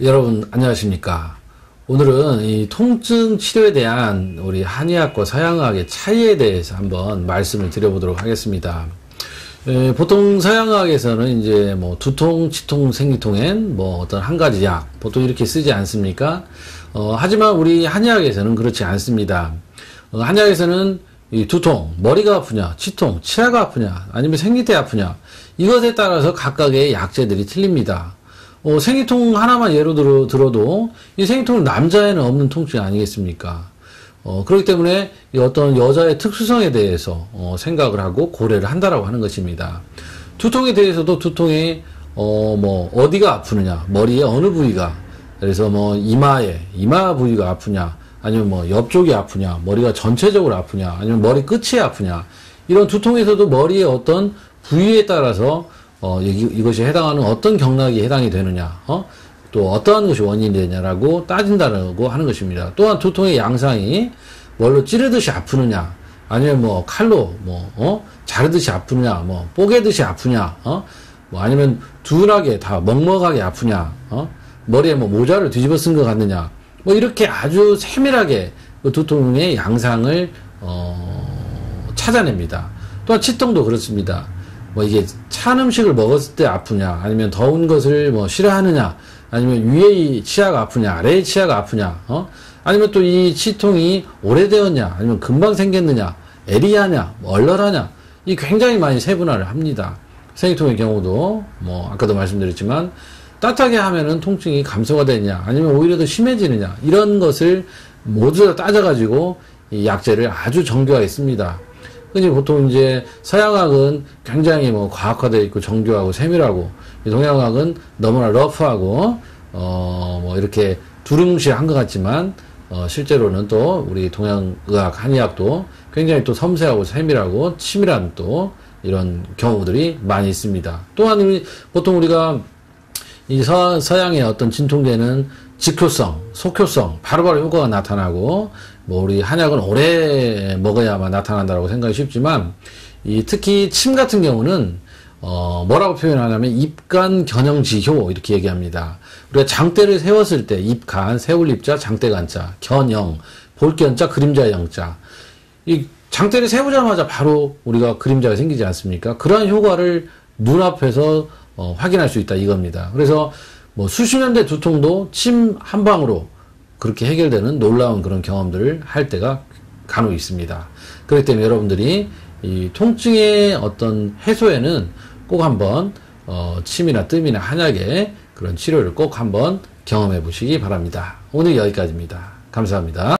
여러분 안녕하십니까. 오늘은 이 통증 치료에 대한 우리 한의학과 서양의학의 차이에 대해서 한번 말씀을 드려보도록 하겠습니다. 보통 서양의학에서는 이제 뭐 두통, 치통, 생리통엔 뭐 어떤 한 가지 약 보통 이렇게 쓰지 않습니까? 하지만 우리 한의학에서는 그렇지 않습니다. 한의학에서는 이 두통, 머리가 아프냐, 치통, 치아가 아프냐, 아니면 생리대 아프냐, 이것에 따라서 각각의 약재들이 틀립니다. 생리통 하나만 예로 들어도 이 생리통은 남자에는 없는 통증이 아니겠습니까? 그렇기 때문에 어떤 여자의 특수성에 대해서 생각을 하고 고려를 한다라고 하는 것입니다. 두통에 대해서도 두통이 어디가 아프느냐, 머리의 어느 부위가, 그래서 이마 부위가 아프냐, 아니면 옆쪽이 아프냐, 머리가 전체적으로 아프냐, 아니면 머리 끝이 아프냐, 이런 두통에서도 머리의 어떤 부위에 따라서 이것이 해당하는 어떤 경락이 해당이 되느냐, 또 어떠한 것이 원인이 되냐라고 따진다라고 하는 것입니다. 또한 두통의 양상이 뭘로 찌르듯이 아프느냐, 아니면 칼로 자르듯이 아프냐, 뽀개듯이 아프냐, 아니면 둔하게 다 먹먹하게 아프냐, 머리에 모자를 뒤집어 쓴 것 같느냐, 이렇게 아주 세밀하게 두통의 양상을 찾아냅니다. 또한 치통도 그렇습니다. 이게 찬 음식을 먹었을 때 아프냐, 아니면 더운 것을 싫어하느냐, 아니면 위에 치아가 아프냐, 아래의 치아가 아프냐, 아니면 또 이 치통이 오래되었냐, 아니면 금방 생겼느냐, 에리하냐, 얼얼하냐, 이 굉장히 많이 세분화를 합니다. 생리통의 경우도 아까도 말씀드렸지만 따뜻하게 하면은 통증이 감소가 되느냐, 아니면 오히려 더 심해지느냐, 이런 것을 모두 다 따져가지고 이 약재를 아주 정교하게 씁니다. 근데 보통 이제 서양학은 굉장히 과학화되어 있고 정교하고 세밀하고, 동양학은 너무나 러프하고 이렇게 두루뭉실한 것 같지만 실제로는 또 우리 동양의학, 한의학도 굉장히 또 섬세하고 세밀하고 치밀한 또 이런 경우들이 많이 있습니다. 또한 보통 우리가 이 서양의 어떤 진통제는 직효성, 속효성, 바로바로 효과가 나타나고, 우리 한약은 오래 먹어야만 나타난다라고 생각이 쉽지만, 특히 침 같은 경우는, 뭐라고 표현하냐면, 입간 견영지효, 이렇게 얘기합니다. 우리가 장대를 세웠을 때, 입간, 세울 입자, 장대간자, 견영, 볼견자, 그림자 영자. 이 장대를 세우자마자 바로 우리가 그림자가 생기지 않습니까? 그러한 효과를 눈앞에서 확인할 수 있다, 이겁니다. 그래서 수십 년대 두통도 침 한 방으로 그렇게 해결되는 놀라운 그런 경험들을 할 때가 간혹 있습니다. 그렇기 때문에 여러분들이 이 통증의 어떤 해소에는 꼭 한번 침이나 뜸이나 한약의 그런 치료를 꼭 한번 경험해 보시기 바랍니다. 오늘 여기까지입니다. 감사합니다.